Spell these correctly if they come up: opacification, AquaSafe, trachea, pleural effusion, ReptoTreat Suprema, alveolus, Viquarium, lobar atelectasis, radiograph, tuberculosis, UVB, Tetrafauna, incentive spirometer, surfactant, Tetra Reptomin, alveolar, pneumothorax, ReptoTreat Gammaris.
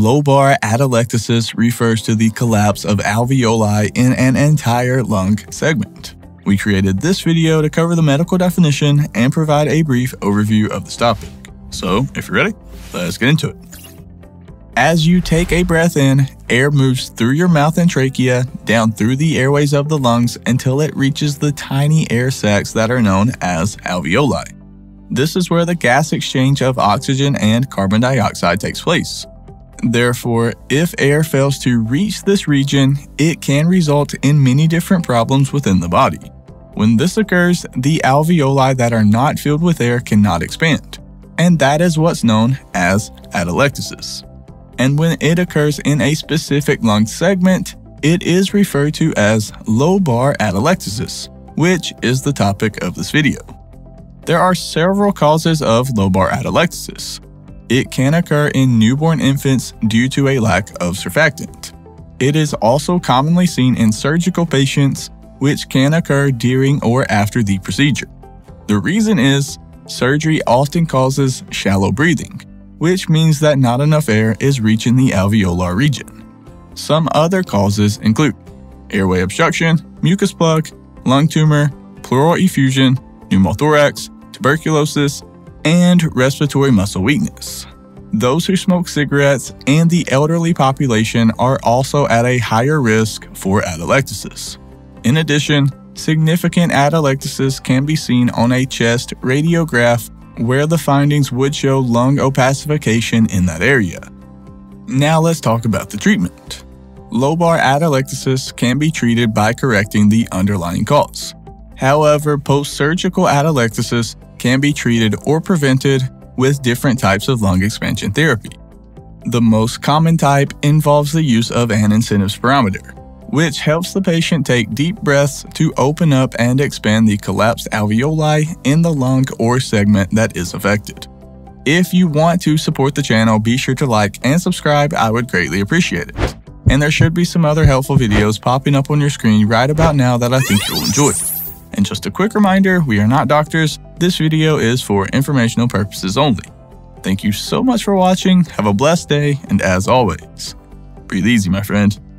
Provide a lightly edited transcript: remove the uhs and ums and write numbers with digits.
lobar atelectasis refers to the collapse of alveoli in an entire lung segment. We created this video to cover the medical definition and provide a brief overview of this topic. So, if you're ready, let's get into it. As you take a breath in, air moves through your mouth and trachea, down through the airways of the lungs until it reaches the tiny air sacs that are known as alveoli. This is where the gas exchange of oxygen and carbon dioxide takes place. Therefore, if air fails to reach this region, it can result in many different problems within the body. When this occurs, the alveoli that are not filled with air cannot expand, and that is what's known as atelectasis. And when it occurs in a specific lung segment, it is referred to as lobar atelectasis, which is the topic of this video. There are several causes of lobar atelectasis. It can occur in newborn infants due to a lack of surfactant. It is also commonly seen in surgical patients, which can occur during or after the procedure. The reason is surgery often causes shallow breathing, which means that not enough air is reaching the alveolar region. Some other causes include airway obstruction, mucus plug, lung tumor, pleural effusion, pneumothorax, tuberculosis, and respiratory muscle weakness. Those who smoke cigarettes and the elderly population are also at a higher risk for atelectasis. In addition, significant atelectasis can be seen on a chest radiograph where the findings would show lung opacification in that area. Now let's talk about the treatment. Lobar atelectasis can be treated by correcting the underlying cause. However, post-surgical atelectasis can be treated or prevented with different types of lung expansion therapy. The most common type involves the use of an incentive spirometer, which helps the patient take deep breaths to open up and expand the collapsed alveoli in the lung or segment that is affected. If you want to support the channel, be sure to like and subscribe. I would greatly appreciate it. And there should be some other helpful videos popping up on your screen right about now that I think you'll enjoy. And just a quick reminder, we are not doctors. This video is for informational purposes only. Thank you so much for watching. Have a blessed day. And as always, breathe easy, my friend.